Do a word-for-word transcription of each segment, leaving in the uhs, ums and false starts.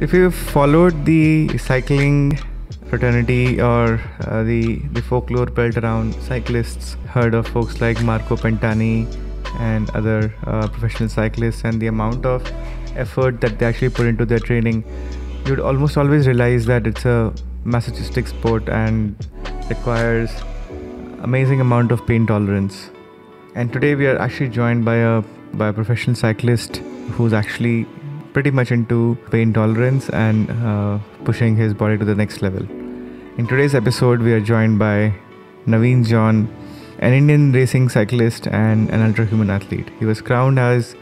So if you've followed the cycling fraternity or uh, the, the folklore built around cyclists, heard of folks like Marco Pantani and other uh, professional cyclists, and the amount of effort that they actually put into their training, you'd almost always realize that it's a masochistic sport and requires amazing amount of pain tolerance. And today we are actually joined by a by a professional cyclist who's actually pretty much into pain tolerance and uh, pushing his body to the next level. In today's episode, we are joined by Naveen John, an Indian racing cyclist and an ultra-human athlete. He was crowned as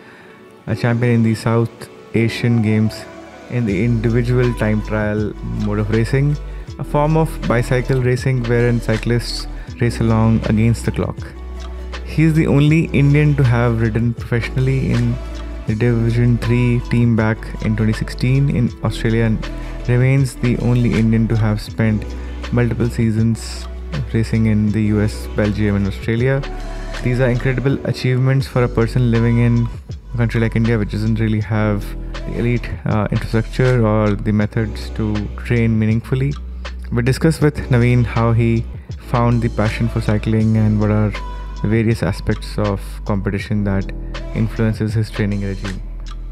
a champion in the South Asian Games in the individual time trial mode of racing, a form of bicycle racing wherein cyclists race along against the clock. He is the only Indian to have ridden professionally in the Division three team back in twenty sixteen in Australia, and remains the only Indian to have spent multiple seasons racing in the U S, Belgium and Australia. These are incredible achievements for a person living in a country like India, which doesn't really have the elite uh, infrastructure or the methods to train meaningfully. We discuss with Naveen how he found the passion for cycling and what are the various aspects of competition that influences his training regime.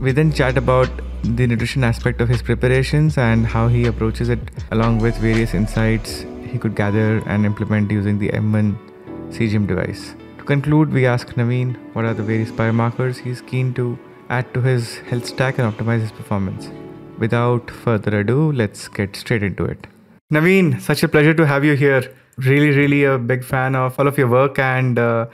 We then chat about the nutrition aspect of his preparations and how he approaches it, along with various insights he could gather and implement using the M one C G M device. To conclude, we ask Naveen what are the various biomarkers he's keen to add to his health stack and optimize his performance. Without further ado, let's get straight into it. Naveen, such a pleasure to have you here. Really, really a big fan of all of your work, and uh,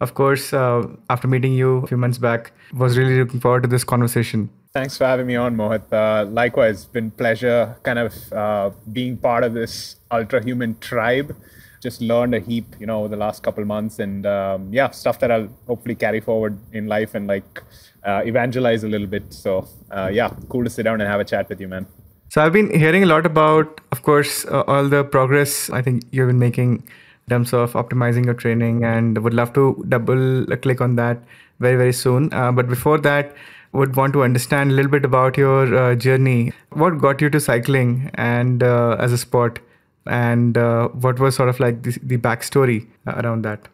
of course, uh, after meeting you a few months back, was really looking forward to this conversation. Thanks for having me on, Mohit. Uh, likewise, it's been a pleasure kind of uh, being part of this ultra-human tribe. Just learned a heap, you know, over the last couple months, and um, yeah, stuff that I'll hopefully carry forward in life and like uh, evangelize a little bit. So uh, yeah, cool to sit down and have a chat with you, man. So I've been hearing a lot about, of course, uh, all the progress I think you've been making in terms of optimizing your training, and would love to double click on that very, very soon. Uh, but before that, would want to understand a little bit about your uh, journey. What got you to cycling and uh, as a sport, and uh, what was sort of like the, the backstory around that?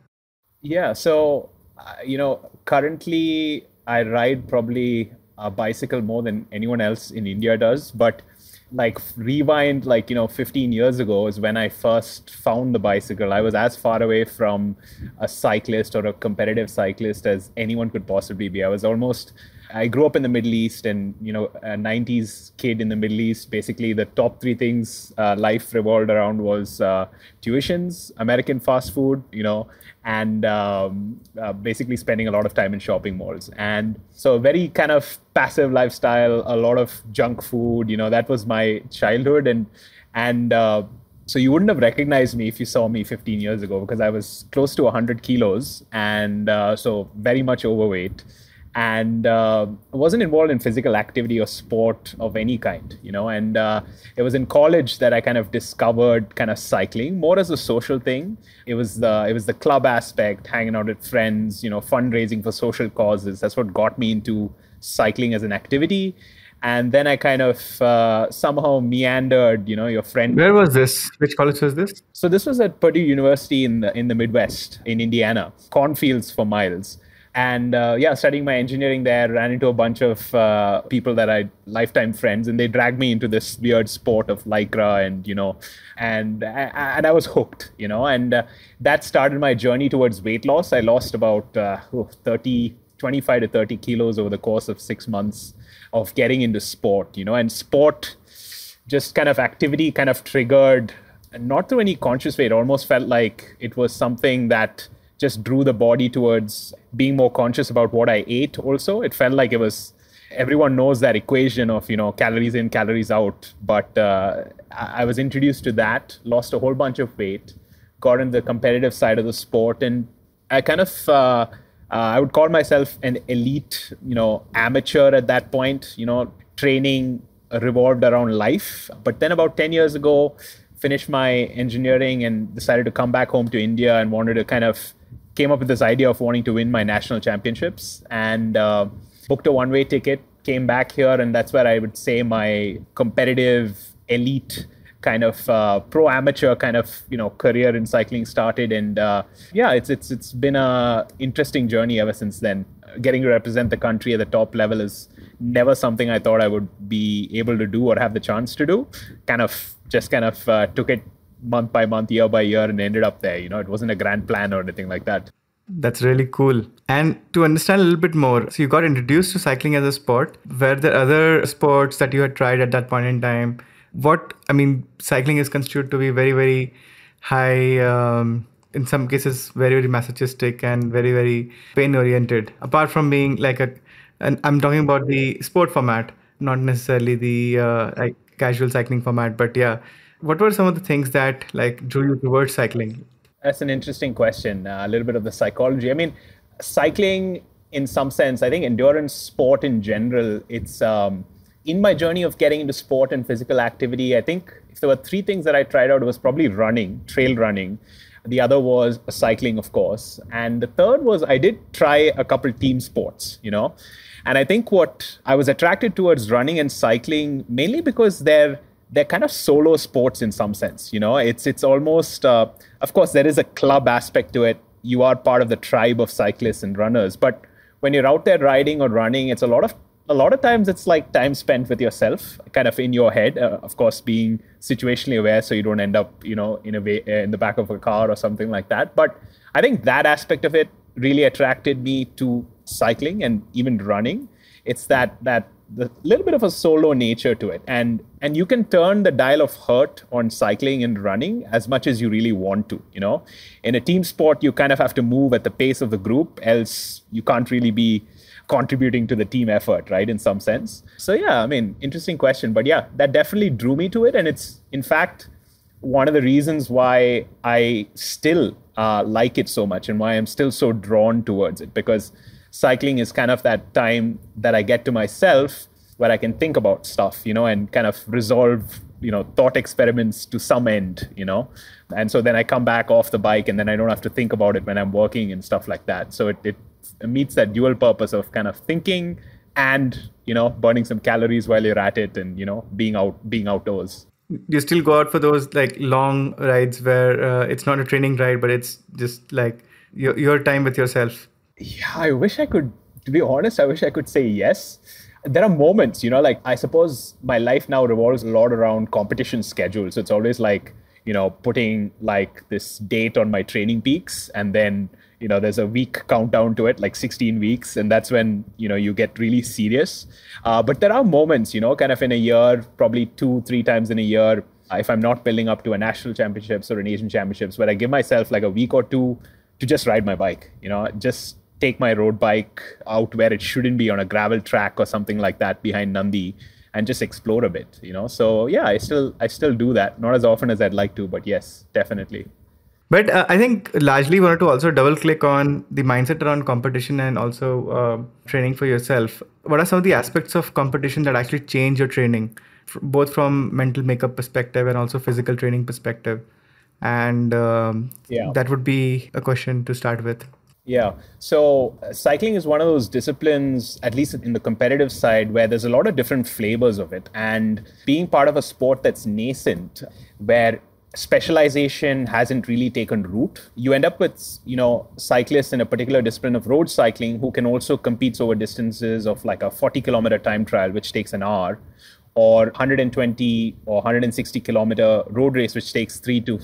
Yeah, so, uh, you know, currently I ride probably a bicycle more than anyone else in India does, but like rewind, like, you know, fifteen years ago is when I first found the bicycle. I was as far away from a cyclist or a competitive cyclist as anyone could possibly be. I was almost, I grew up in the Middle East, and, you know, a nineties kid in the Middle East, basically the top three things uh, life revolved around was uh, tuitions, American fast food, you know, and um, uh, basically spending a lot of time in shopping malls. And so a very kind of passive lifestyle, a lot of junk food, you know, that was my childhood. And, and uh, so you wouldn't have recognized me if you saw me fifteen years ago, because I was close to one hundred kilos and uh, so very much overweight. And uh, wasn't involved in physical activity or sport of any kind, you know, and uh, it was in college that I kind of discovered kind of cycling more as a social thing. It was the it was the club aspect, hanging out with friends, you know, fundraising for social causes. That's what got me into cycling as an activity. And then I kind of uh, somehow meandered, you know, your friend. Where was this? Which college was this? So this was at Purdue University in the, in the Midwest, in Indiana, cornfields for miles. And uh, yeah, studying my engineering there, ran into a bunch of uh, people that I lifetime friends, and they dragged me into this weird sport of lycra, and you know, and and I was hooked, you know, and uh, that started my journey towards weight loss. I lost about uh, thirty, twenty-five to thirty kilos over the course of six months of getting into sport, you know, and sport, just kind of activity, kind of triggered, not through any conscious way. It almost felt like it was something that just drew the body towards being more conscious about what I ate also. It felt like it was, everyone knows that equation of, you know, calories in, calories out. But uh, I was introduced to that, lost a whole bunch of weight, got in the competitive side of the sport. And I kind of, uh, uh, I would call myself an elite, you know, amateur at that point, you know, training revolved around life. But then about ten years ago, finished my engineering and decided to come back home to India, and wanted to kind of, came up with this idea of wanting to win my national championships, and uh, booked a one-way ticket, came back here, and that's where I would say my competitive elite kind of uh, pro amateur kind of, you know, career in cycling started. And uh, yeah, it's it's it's been a interesting journey ever since then. Getting to represent the country at the top level is never something I thought I would be able to do or have the chance to do. Kind of just kind of uh, took it month by month, year by year, and ended up there. You know, it wasn't a grand plan or anything like that. That's really cool. And to understand a little bit more, so you got introduced to cycling as a sport. Were there other sports that you had tried at that point in time? What, I mean, cycling is considered to be very, very high, um, in some cases, very, very masochistic and very, very pain-oriented. Apart from being like a, and I'm talking about the sport format, not necessarily the uh, like casual cycling format, but yeah. What were some of the things that like drew you towards cycling? That's an interesting question. Uh, a little bit of the psychology. I mean, cycling in some sense, I think endurance sport in general, it's um, in my journey of getting into sport and physical activity, I think if there were three things that I tried out, it was probably running, trail running. The other was cycling, of course. And the third was I did try a couple team sports, you know. And I think what I was attracted towards running and cycling, mainly because they're They're kind of solo sports in some sense, you know. It's it's almost, uh, of course, there is a club aspect to it. You are part of the tribe of cyclists and runners. But when you're out there riding or running, it's a lot of a lot of times it's like time spent with yourself, kind of in your head. Uh, of course, being situationally aware so you don't end up, you know, in a way in the back of a car or something like that. But I think that aspect of it really attracted me to cycling and even running. It's that that. The little bit of a solo nature to it, and and you can turn the dial of hurt on cycling and running as much as you really want to. You know, in a team sport, you kind of have to move at the pace of the group, else you can't really be contributing to the team effort, right? In some sense. So yeah, I mean, interesting question, but yeah, that definitely drew me to it, and it's in fact one of the reasons why I still uh, like it so much and why I'm still so drawn towards it, because cycling is kind of that time that I get to myself where I can think about stuff, you know, and kind of resolve, you know, thought experiments to some end, you know. And so then I come back off the bike and then I don't have to think about it when I'm working and stuff like that. So it, it meets that dual purpose of kind of thinking and, you know, burning some calories while you're at it and, you know, being out, being outdoors. Do you still go out for those like long rides where uh, it's not a training ride, but it's just like your, your time with yourself? Yeah, I wish I could, to be honest, I wish I could say yes. There are moments, you know, like I suppose my life now revolves a lot around competition schedules. So it's always like, you know, putting like this date on my Training Peaks and then, you know, there's a week countdown to it, like sixteen weeks. And that's when, you know, you get really serious. Uh, but there are moments, you know, kind of in a year, probably two, three times in a year, if I'm not building up to a national championships or an Asian championships, where I give myself like a week or two to just ride my bike, you know, just take my road bike out where it shouldn't be, on a gravel track or something like that behind Nandi, and just explore a bit, you know? So yeah, I still, I still do that. Not as often as I'd like to, but yes, definitely. But uh, I think largely wanted to also double click on the mindset around competition and also uh, training for yourself. What are some of the aspects of competition that actually change your training, both from mental makeup perspective and also physical training perspective? And um, yeah. That would be a question to start with. Yeah. So uh, cycling is one of those disciplines, at least in the competitive side, where there's a lot of different flavors of it. And being part of a sport that's nascent, where specialization hasn't really taken root, you end up with, you know, cyclists in a particular discipline of road cycling who can also compete over distances of like a forty kilometer time trial, which takes an hour, or one hundred twenty or one hundred sixty kilometer road race, which takes three to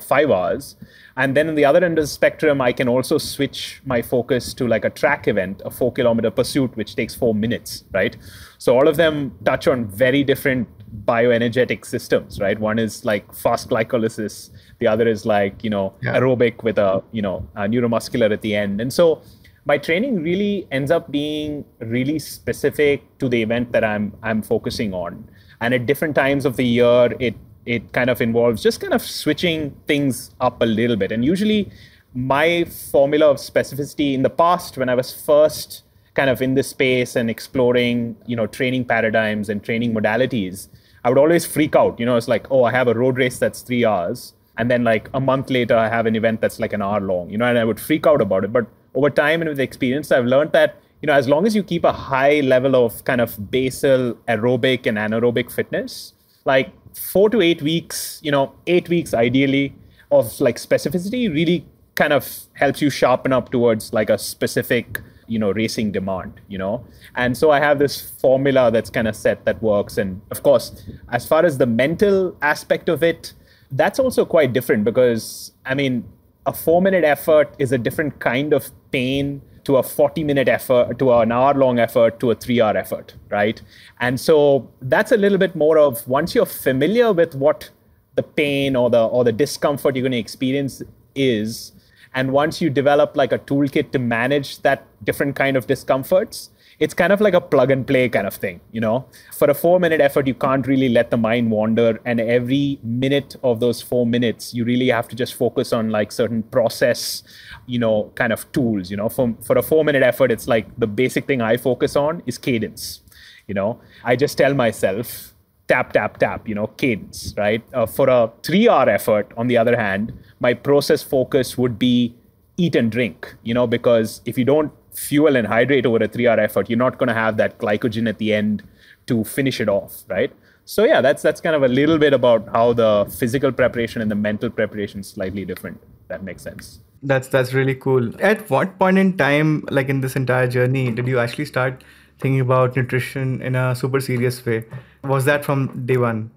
five hours. And then on the other end of the spectrum, I can also switch my focus to like a track event, a four kilometer pursuit, which takes four minutes, right? So all of them touch on very different bioenergetic systems, right? One is like fast glycolysis. The other is like, you know, yeah. aerobic with a, you know, a neuromuscular at the end. And so my training really ends up being really specific to the event that I'm I'm focusing on. And at different times of the year, it it kind of involves just kind of switching things up a little bit. And usually my formula of specificity in the past, when I was first kind of in this space and exploring, you know, training paradigms and training modalities, I would always freak out. You know, it's like, oh, I have a road race that's three hours. And then like a month later, I have an event that's like an hour long, you know, and I would freak out about it. But over time and with experience, I've learned that you know, as long as you keep a high level of kind of basal aerobic and anaerobic fitness, like four to eight weeks, you know, eight weeks ideally of like specificity really kind of helps you sharpen up towards like a specific, you know, racing demand, you know. And so I have this formula that's kind of set that works. And of course, as far as the mental aspect of it, that's also quite different because, I mean, a four minute effort is a different kind of pain to a forty minute effort, to an hour long effort, to a three hour effort, right? And so that's a little bit more of, once you're familiar with what the pain or the, or the discomfort you're going to experience is, and once you develop like a toolkit to manage that different kind of discomforts, it's kind of like a plug and play kind of thing, you know. For a four minute effort, you can't really let the mind wander. And every minute of those four minutes, you really have to just focus on like certain process, you know, kind of tools, you know. For, for a four minute effort, it's like the basic thing I focus on is cadence. You know, I just tell myself, tap, tap, tap, you know, cadence, right? Uh, for a three hour effort, on the other hand, my process focus would be eat and drink, you know, because if you don't fuel and hydrate over a three-hour effort, you're not going to have that glycogen at the end to finish it off, right? So yeah, that's that's kind of a little bit about how the physical preparation and the mental preparation is slightly different. That makes sense. That's that's really cool. At what point in time, like in this entire journey, did you actually start thinking about nutrition in a super serious way? Was that from day one?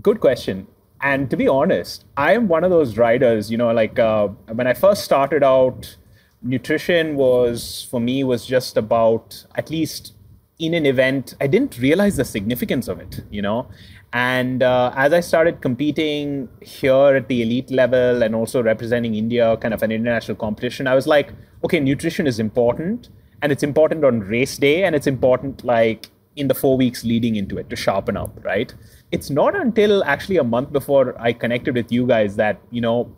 Good question. And to be honest, I am one of those riders, you know, like uh, when I first started out, nutrition was, for me, was just about, at least in an event, I didn't realize the significance of it, you know. And uh, as I started competing here at the elite level and also representing India, kind of an international competition, I was like, okay, nutrition is important, and it's important on race day, and it's important like in the four weeks leading into it to sharpen up, right? It's not until actually a month before I connected with you guys that, you know,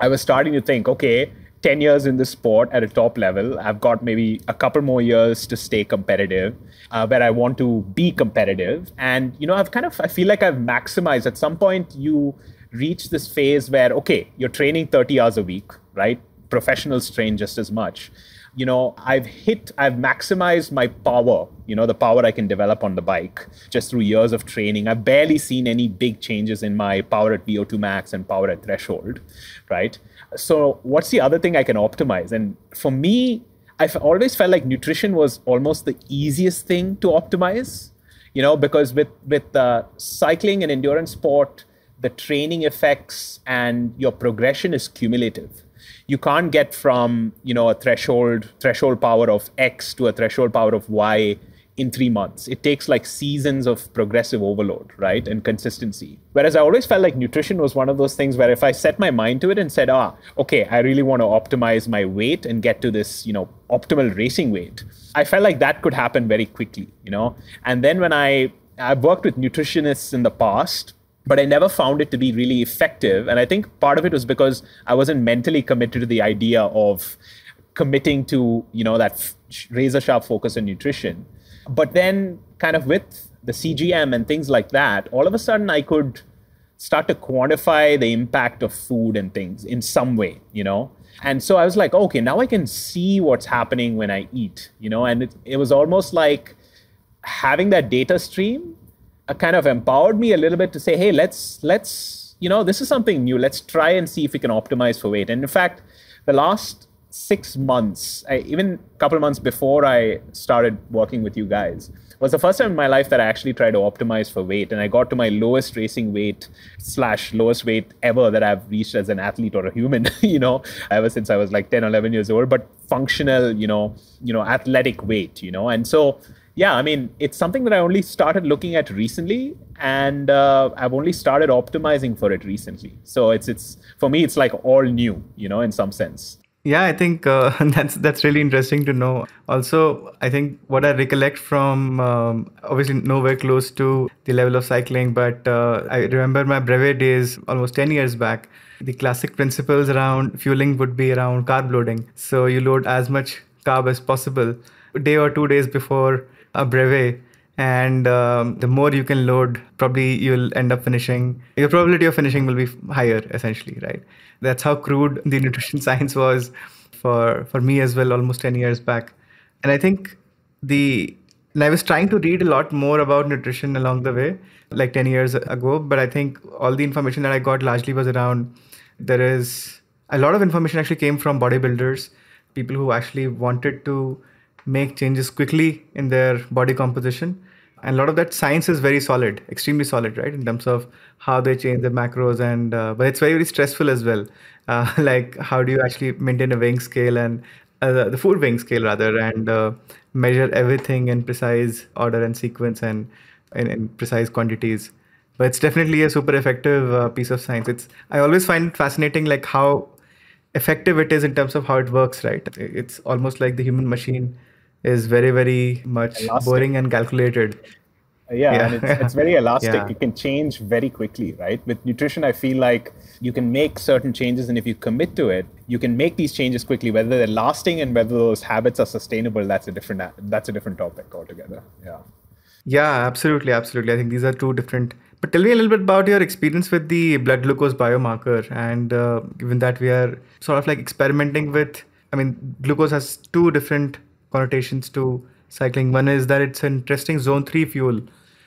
I was starting to think, okay, ten years in this sport at a top level, I've got maybe a couple more years to stay competitive, uh, where I want to be competitive. And, you know, I've kind of, I feel like I've maximized. At some point, you reach this phase where, okay, you're training thirty hours a week, right? Professionals train just as much. You know, I've hit, I've maximized my power, you know, the power I can develop on the bike just through years of training. I've barely seen any big changes in my power at V O two max and power at threshold, right? So what's the other thing I can optimize? And for me, I've always felt like nutrition was almost the easiest thing to optimize, you know, because with, with uh, cycling and endurance sport, the training effects and your progression is cumulative. You can't get from, you know, a threshold threshold power of X to a threshold power of Y in three months. It takes like seasons of progressive overload, right? And consistency. Whereas I always felt like nutrition was one of those things where if I set my mind to it and said, ah, okay, I really want to optimize my weight and get to this, you know, optimal racing weight, I felt like that could happen very quickly, you know? And then when I, I've worked with nutritionists in the past, but I never found it to be really effective. And I think part of it was because I wasn't mentally committed to the idea of committing to, you know, that razor sharp focus on nutrition. But then kind of with the C G M and things like that, all of a sudden I could start to quantify the impact of food and things in some way, you know. And so I was like, okay, now I can see what's happening when I eat, you know. And it, it was almost like having that data stream kind of empowered me a little bit to say, hey, let's, let's, you know, this is something new. Let's try and see if we can optimize for weight. And in fact, the last six months, I, even a couple of months before I started working with you guys, was the first time in my life that I actually tried to optimize for weight. And I got to my lowest racing weight slash lowest weight ever that I've reached as an athlete or a human, you know, ever since I was like ten, eleven years old, but functional, you know, you know, athletic weight, you know. And so yeah, I mean, it's something that I only started looking at recently, and uh, I've only started optimizing for it recently. So it's it's for me, it's like all new, you know, in some sense. Yeah, I think uh, that's that's really interesting to know. Also, I think what I recollect from um, obviously nowhere close to the level of cycling, but uh, I remember my brevet days almost ten years back. The classic principles around fueling would be around carb loading. So you load as much carb as possible a day or two days before a brevet, and um, the more you can load, probably you'll end up finishing, your probability of finishing will be higher, essentially, right? That's how crude the nutrition science was for for me as well, almost ten years back. And I think the and I was trying to read a lot more about nutrition along the way, like ten years ago. But I think all the information that I got largely was around, there is a lot of information actually came from bodybuilders, people who actually wanted to make changes quickly in their body composition. And a lot of that science is very solid, extremely solid, right? In terms of how they change the macros and, uh, but it's very, very stressful as well. Uh, like how do you actually maintain a weighing scale and uh, the, the food weighing scale rather, and uh, measure everything in precise order and sequence and in precise quantities. But it's definitely a super effective uh, piece of science. It's, I always find it fascinating, like how effective it is in terms of how it works, right? It's almost like the human machine is very, very much elastic. Boring and calculated. Yeah, yeah. And it's, it's very elastic. Yeah. It can change very quickly, right? With nutrition, I feel like you can make certain changes, and if you commit to it, you can make these changes quickly. Whether they're lasting and whether those habits are sustainable, that's a different that's a different topic altogether. Yeah. Yeah, absolutely, absolutely. I think these are two different. But tell me a little bit about your experience with the blood glucose biomarker, and uh, given that we are sort of like experimenting with, I mean, glucose has two different connotations to cycling. One is that it's an interesting zone three fuel.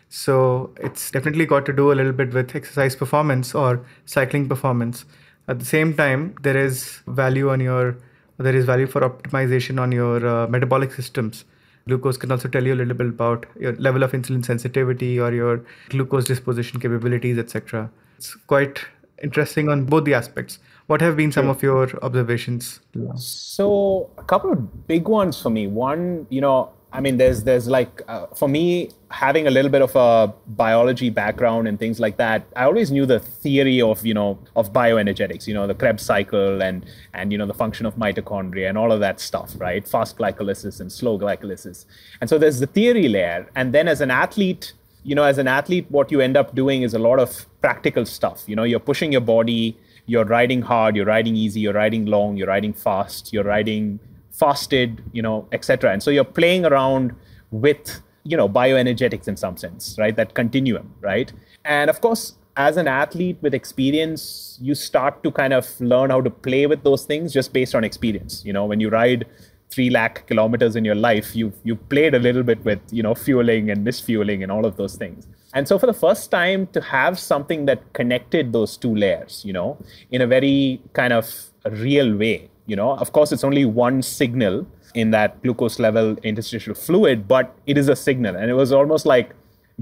So it's definitely got to do a little bit with exercise performance or cycling performance. At the same time, there is value on your, there is value for optimization on your uh, metabolic systems. Glucose can also tell you a little bit about your level of insulin sensitivity or your glucose disposition capabilities, et cetera. It's quite interesting on both the aspects. What have been some of your observations? So a couple of big ones for me. One, you know, I mean, there's there's like, uh, for me, having a little bit of a biology background and things like that, I always knew the theory of, you know, of bioenergetics, you know, the Krebs cycle and, and you know, the function of mitochondria and all of that stuff, right? Fast glycolysis and slow glycolysis. And so there's the theory layer. And then as an athlete, you know, as an athlete, what you end up doing is a lot of practical stuff. You know, you're pushing your body, you're riding hard, you're riding easy, you're riding long, you're riding fast, you're riding fasted, you know, et cetera. And so you're playing around with, you know, bioenergetics in some sense, right? That continuum, right? And of course, as an athlete with experience, you start to kind of learn how to play with those things just based on experience. You know, when you ride three lakh kilometers in your life, you you played a little bit with, you know, fueling and misfueling and all of those things. And so for the first time to have something that connected those two layers, you know, in a very kind of real way. You know, of course, it's only one signal in that glucose level interstitial fluid, but it is a signal. And it was almost like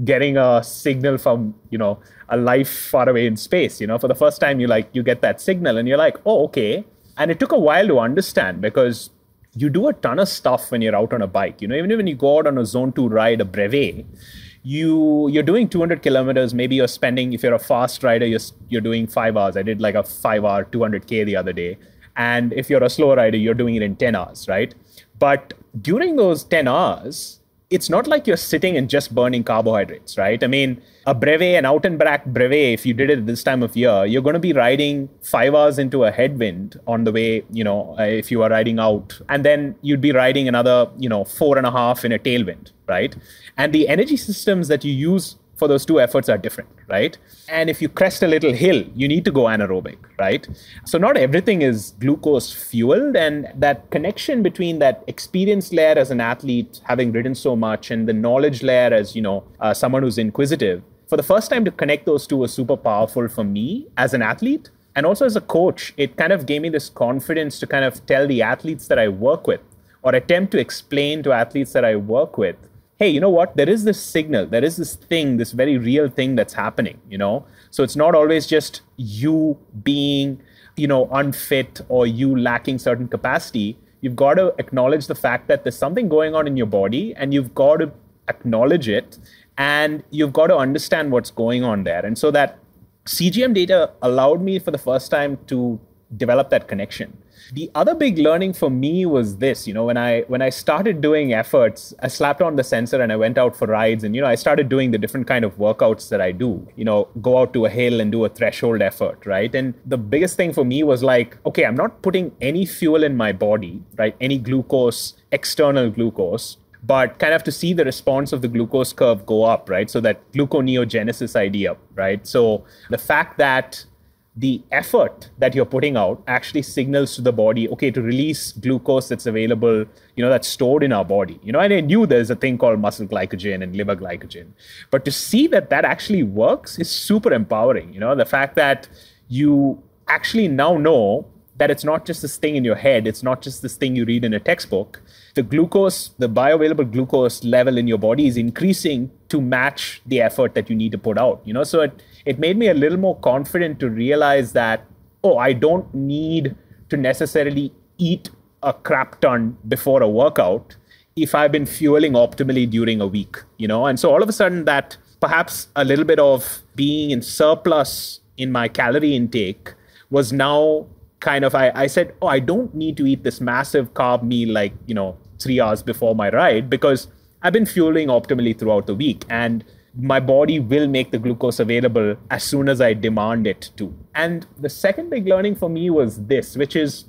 getting a signal from, you know, a life far away in space. You know, for the first time, you like you get that signal and you're like, oh, OK. And it took a while to understand because you do a ton of stuff when you're out on a bike. You know, even when you go out on a zone two ride, a brevet, you you're doing two hundred kilometers. Maybe you're spending, if you're a fast rider, you're, you're doing five hours. I did like a five hour two hundred K the other day. And if you're a slow rider, you're doing it in ten hours, right? But during those ten hours, it's not like you're sitting and just burning carbohydrates, right? I mean, a brevet, an out and back brevet, if you did it this time of year, you're going to be riding five hours into a headwind on the way, you know, if you are riding out. And then you'd be riding another, you know, four and a half in a tailwind, right? And the energy systems that you use for those two efforts are different, right? And if you crest a little hill, you need to go anaerobic, right? So not everything is glucose fueled, and that connection between that experience layer as an athlete, having ridden so much, and the knowledge layer as, you know, uh, someone who's inquisitive, for the first time to connect those two was super powerful for me as an athlete. And also as a coach, it kind of gave me this confidence to kind of tell the athletes that I work with, or attempt to explain to athletes that I work with, hey, you know what, there is this signal, there is this thing, this very real thing that's happening, you know? So it's not always just you being, you know, unfit or you lacking certain capacity. You've got to acknowledge the fact that there's something going on in your body, and you've got to acknowledge it, and you've got to understand what's going on there. And so that C G M data allowed me for the first time to develop that connection. The other big learning for me was this, you know, when I when I started doing efforts, I slapped on the sensor and I went out for rides, and, you know, I started doing the different kind of workouts that I do, you know, go out to a hill and do a threshold effort, right? And the biggest thing for me was like, okay, I'm not putting any fuel in my body, right? Any glucose, external glucose, but kind of to see the response of the glucose curve go up, right? So that gluconeogenesis idea, right? So the fact that the effort that you're putting out actually signals to the body, okay, to release glucose that's available, you know, that's stored in our body. You know, and I knew there's a thing called muscle glycogen and liver glycogen. But to see that that actually works is super empowering. You know, the fact that you actually now know that it's not just this thing in your head, it's not just this thing you read in a textbook. The glucose, the bioavailable glucose level in your body is increasing to match the effort that you need to put out. You know, so it, it made me a little more confident to realize that, oh, I don't need to necessarily eat a crap ton before a workout if I've been fueling optimally during a week, you know? And so all of a sudden that perhaps a little bit of being in surplus in my calorie intake was now kind of, I, I said, oh, I don't need to eat this massive carb meal like, you know, three hours before my ride because I've been fueling optimally throughout the week and my body will make the glucose available as soon as I demand it to. And the second big learning for me was this, which is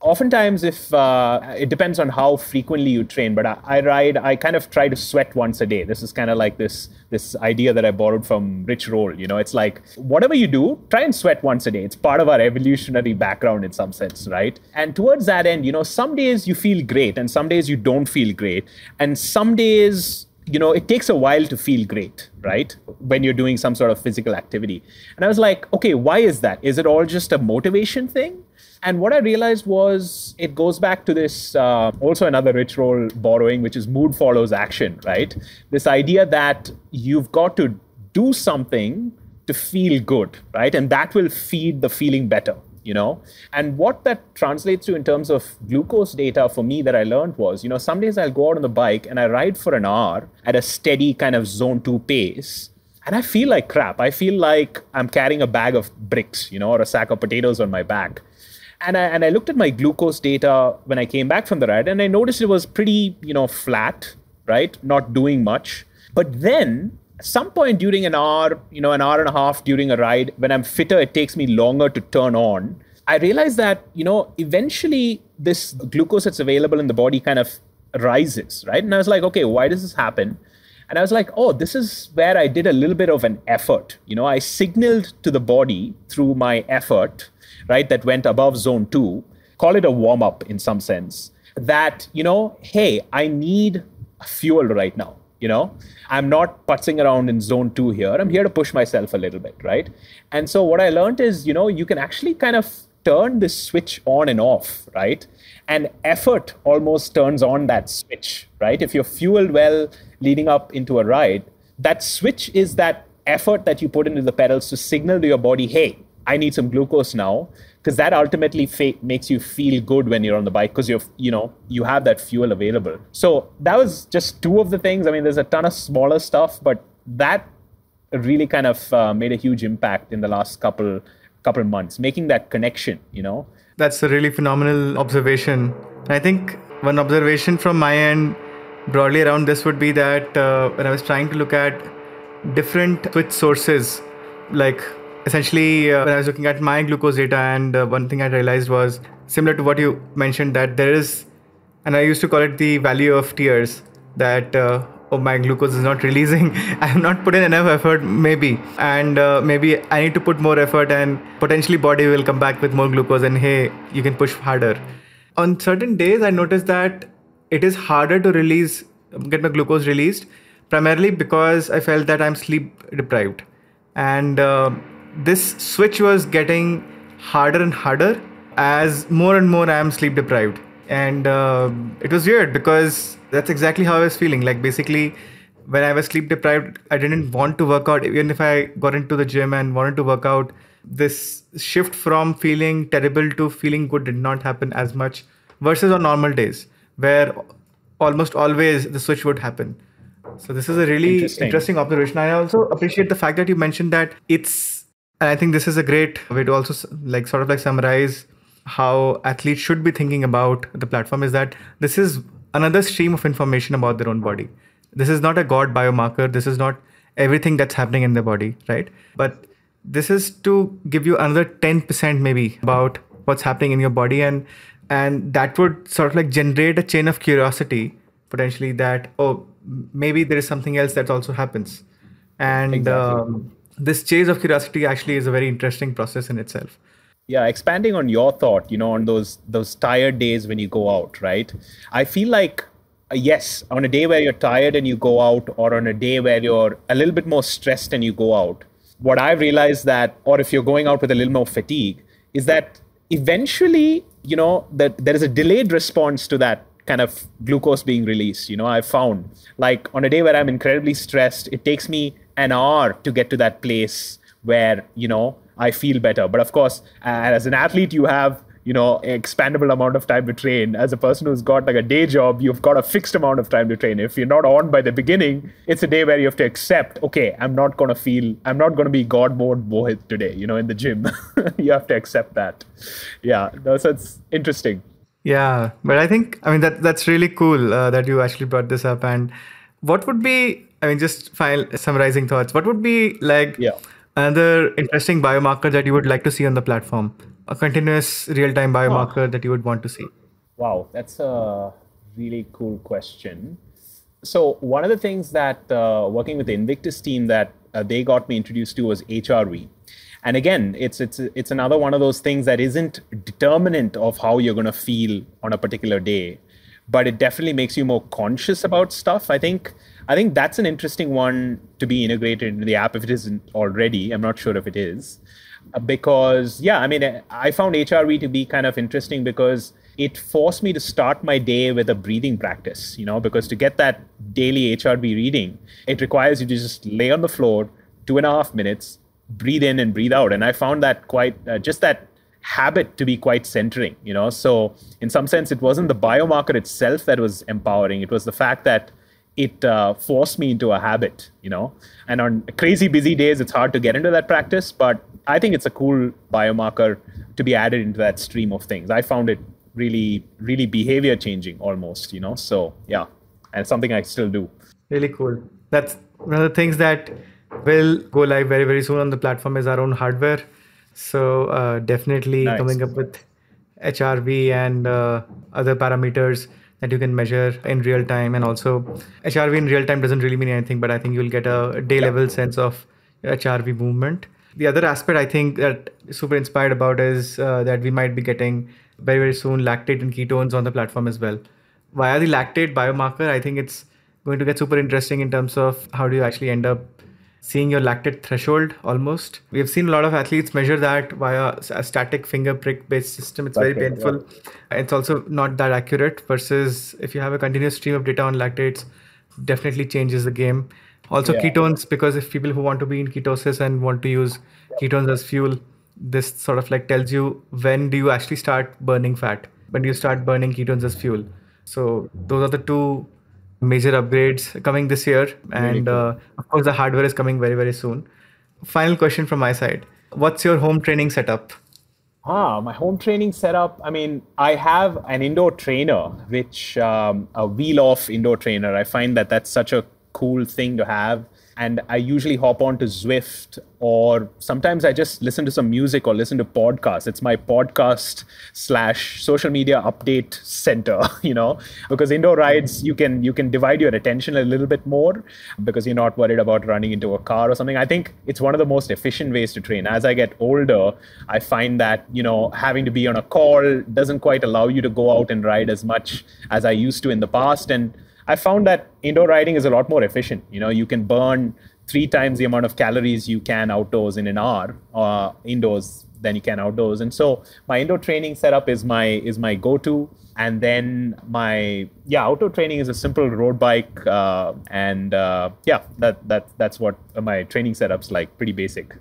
oftentimes if, uh, it depends on how frequently you train, but I, I ride, I kind of try to sweat once a day. This is kind of like this, this idea that I borrowed from Rich Roll. You know, it's like, whatever you do, try and sweat once a day. It's part of our evolutionary background in some sense, right? And towards that end, you know, some days you feel great and some days you don't feel great. And some days, you know, it takes a while to feel great, right? When you're doing some sort of physical activity. And I was like, okay, why is that? Is it all just a motivation thing? And what I realized was it goes back to this, uh, also another Rich Roll borrowing, which is mood follows action, right? This idea that you've got to do something to feel good, right? And that will feed the feeling better, you know? And what that translates to in terms of glucose data for me that I learned was, you know, some days I'll go out on the bike and I ride for an hour at a steady kind of zone two pace. And I feel like crap. I feel like I'm carrying a bag of bricks, you know, or a sack of potatoes on my back. And I, and I looked at my glucose data when I came back from the ride and I noticed it was pretty, you know, flat, right? Not doing much. But then at some point during an hour, you know, an hour and a half during a ride, when I'm fitter, it takes me longer to turn on. I realized that, you know, eventually this glucose that's available in the body kind of rises, right? And I was like, okay, why does this happen? And I was like, oh, this is where I did a little bit of an effort. You know, I signaled to the body through my effort, right, that went above zone two, call it a warm-up in some sense, that, you know, hey, I need fuel right now. You know, I'm not putzing around in zone two here. I'm here to push myself a little bit, right? And so what I learned is, you know, you can actually kind of turn this switch on and off, right? And effort almost turns on that switch, right? If you're fueled well leading up into a ride, that switch is that effort that you put into the pedals to signal to your body, hey, I need some glucose now, because that ultimately fa- makes you feel good when you're on the bike because you're, you know, you have that fuel available. So that was just two of the things. I mean, there's a ton of smaller stuff, but that really kind of uh, made a huge impact in the last couple couple months, making that connection, you know. That's a really phenomenal observation. I think one observation from my end broadly around this would be that uh, when I was trying to look at different switch sources, like essentially, uh, when I was looking at my glucose data, and uh, one thing I realized was similar to what you mentioned, that there is, and I used to call it the valley of tears, that, uh, oh, my glucose is not releasing. I have not put in enough effort, maybe. And uh, maybe I need to put more effort, and potentially body will come back with more glucose and hey, you can push harder. On certain days, I noticed that it is harder to release, get my glucose released, primarily because I felt that I'm sleep deprived. And uh, this switch was getting harder and harder as more and more I am sleep deprived. And uh, it was weird because that's exactly how I was feeling. Like basically when I was sleep deprived, I didn't want to work out. Even if I got into the gym and wanted to work out, this shift from feeling terrible to feeling good did not happen as much versus on normal days where almost always the switch would happen. So this is a really interesting, interesting observation. I also appreciate the fact that you mentioned that it's, and I think this is a great way to also like sort of like summarize how athletes should be thinking about the platform, is that this is another stream of information about their own body. This is not a God biomarker. This is not everything that's happening in their body, right? But this is to give you another ten percent maybe about what's happening in your body. And, and that would sort of like generate a chain of curiosity, potentially, that, oh, maybe there is something else that also happens. And, exactly. um, this chase of curiosity actually is a very interesting process in itself. Yeah, expanding on your thought, you know, on those those tired days when you go out, right? I feel like, uh, yes, on a day where you're tired and you go out, or on a day where you're a little bit more stressed and you go out, what I've realized that, or if you're going out with a little more fatigue, is that eventually, you know, that there is a delayed response to that kind of glucose being released. You know, I found like on a day where I'm incredibly stressed, it takes me an hour to get to that place where, you know, I feel better. But of course, as an athlete, you have, you know, expandable amount of time to train. As a person who's got like a day job, you've got a fixed amount of time to train. If you're not on by the beginning, it's a day where you have to accept, okay, I'm not going to feel, I'm not going to be God mode Mohit today, you know, in the gym. You have to accept that. Yeah, no, so it's interesting. Yeah, but I think, I mean, that that's really cool uh, that you actually brought this up. And what would be, I mean, just final summarizing thoughts, what would be like, yeah, another interesting biomarker that you would like to see on the platform? A continuous real-time biomarker huh. that you would want to see? Wow, that's a really cool question. So one of the things that uh, working with the Invictus team that uh, they got me introduced to was H R V. And again, it's, it's, it's another one of those things that isn't determinant of how you're going to feel on a particular day, but it definitely makes you more conscious about stuff, I think. I think that's an interesting one to be integrated into the app if it isn't already. I'm not sure if it is. Because, yeah, I mean, I found H R V to be kind of interesting because it forced me to start my day with a breathing practice, you know, because to get that daily H R V reading, it requires you to just lay on the floor two and a half minutes, breathe in and breathe out. And I found that quite, uh, just that habit to be quite centering, you know. So in some sense, it wasn't the biomarker itself that was empowering. It was the fact that it uh, forced me into a habit, you know, and on crazy busy days, it's hard to get into that practice. But I think it's a cool biomarker to be added into that stream of things. I found it really, really behavior changing almost, you know, so yeah, and something I still do. Really cool. That's one of the things that will go live very, very soon on the platform is our own hardware. So uh, definitely nice. Coming up with H R V and uh, other parameters that you can measure in real time. And also H R V in real time doesn't really mean anything, but I think you'll get a day level sense of H R V movement. The other aspect I think that super inspired about is uh, that we might be getting very, very soon lactate and ketones on the platform as well. Via the lactate biomarker, I think it's going to get super interesting in terms of how do you actually end up seeing your lactate threshold almost. We have seen a lot of athletes measure that via a static finger prick based system. It's very painful. It's also not that accurate versus if you have a continuous stream of data on lactates, definitely changes the game. Also yeah. Ketones, because if people who want to be in ketosis and want to use ketones as fuel, this sort of like tells you when do you actually start burning fat, when do you start burning ketones as fuel. So those are the two major upgrades coming this year, and really cool. uh, of course the hardware is coming very, very soon. Final question from my side. What's your home training setup? Ah, my home training setup. I mean, I have an indoor trainer, which um, a wheel off indoor trainer. I find that that's such a cool thing to have. And I usually hop on to Zwift, or sometimes I just listen to some music or listen to podcasts. It's my podcast slash social media update center, you know, because indoor rides, you can you can divide your attention a little bit more because you're not worried about running into a car or something. I think it's one of the most efficient ways to train. As I get older, I find that, you know, having to be on a call doesn't quite allow you to go out and ride as much as I used to in the past. And I found that indoor riding is a lot more efficient. You know, you can burn three times the amount of calories you can outdoors in an hour uh, indoors than you can outdoors. And so my indoor training setup is my is my go-to. And then my, yeah, outdoor training is a simple road bike. Uh, and uh, yeah, that that that's what my training setup's like, pretty basic.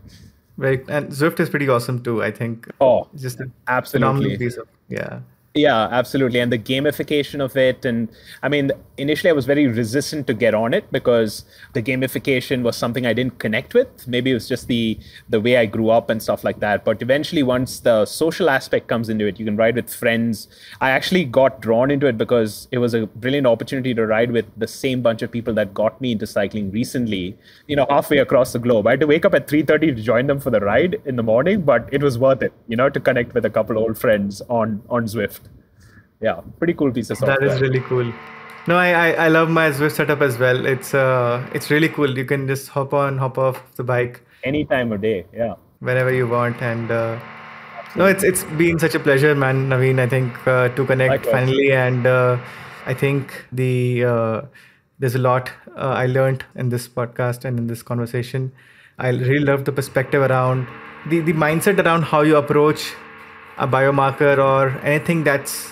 Right. And Zwift is pretty awesome too, I think. Oh, just an absolutely phenomenal piece of, yeah. Yeah, absolutely. And the gamification of it. And I mean, initially I was very resistant to get on it because the gamification was something I didn't connect with. Maybe it was just the the way I grew up and stuff like that. But eventually, once the social aspect comes into it, you can ride with friends. I actually got drawn into it because it was a brilliant opportunity to ride with the same bunch of people that got me into cycling recently, you know, halfway across the globe. I had to wake up at three thirty to join them for the ride in the morning, but it was worth it, you know, to connect with a couple of old friends on, on Zwift. Yeah, pretty cool piece of software. That is really cool. No, I, I, I love my Zwift setup as well. It's uh, it's really cool. You can just hop on, hop off the bike. any time of day. Yeah. Whenever you want. And uh, no, it's it's been such a pleasure, man, Naveen, I think, uh, to connect finally. And uh, I think the uh, there's a lot uh, I learned in this podcast and in this conversation. I really love the perspective around the, the mindset around how you approach a biomarker or anything that's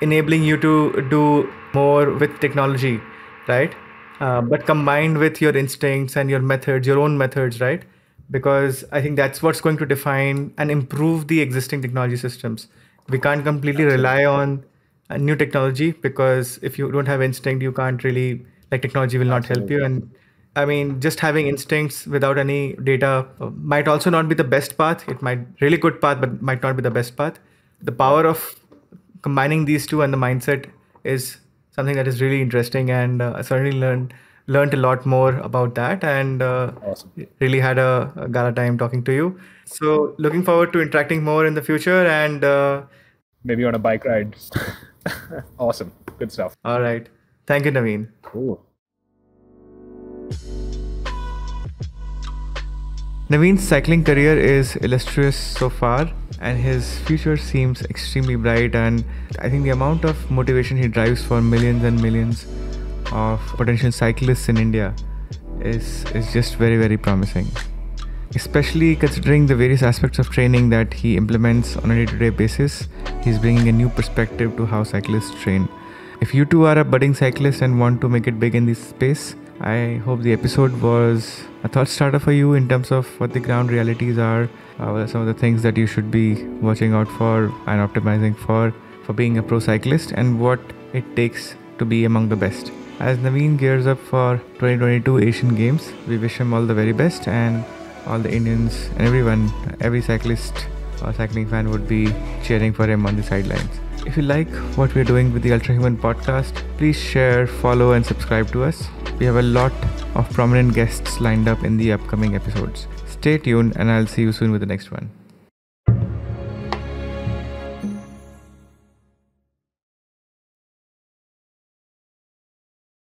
enabling you to do more with technology, right? Uh, but combined with your instincts and your methods, your own methods, right? Because I think that's what's going to define and improve the existing technology systems. We can't completely rely on a new technology, because if you don't have instinct, you can't really, like, technology will not Absolutely. help you. And I mean, just having instincts without any data might also not be the best path. It might really good path, but might not be the best path. The power of combining these two and the mindset is something that is really interesting. And uh, I certainly learned, learned a lot more about that, and uh, awesome. really had a, a gala time talking to you. So looking forward to interacting more in the future, and uh, maybe on a bike ride. Awesome. Good stuff. All right. Thank you, Naveen. Cool. Naveen's cycling career is illustrious so far, and his future seems extremely bright, and I think the amount of motivation he drives for millions and millions of potential cyclists in India is, is just very, very promising. Especially considering the various aspects of training that he implements on a day-to-day basis, he's bringing a new perspective to how cyclists train. If you too are a budding cyclist and want to make it big in this space, I hope the episode was a thought starter for you in terms of what the ground realities are, uh, some of the things that you should be watching out for and optimizing for, for being a pro cyclist, and what it takes to be among the best. As Naveen gears up for twenty twenty-two Asian Games, we wish him all the very best, and all the Indians and everyone, every cyclist or cycling fan would be cheering for him on the sidelines. If you like what we're doing with the Ultra Human podcast, please share, follow, and subscribe to us. We have a lot of prominent guests lined up in the upcoming episodes. Stay tuned, and I'll see you soon with the next one.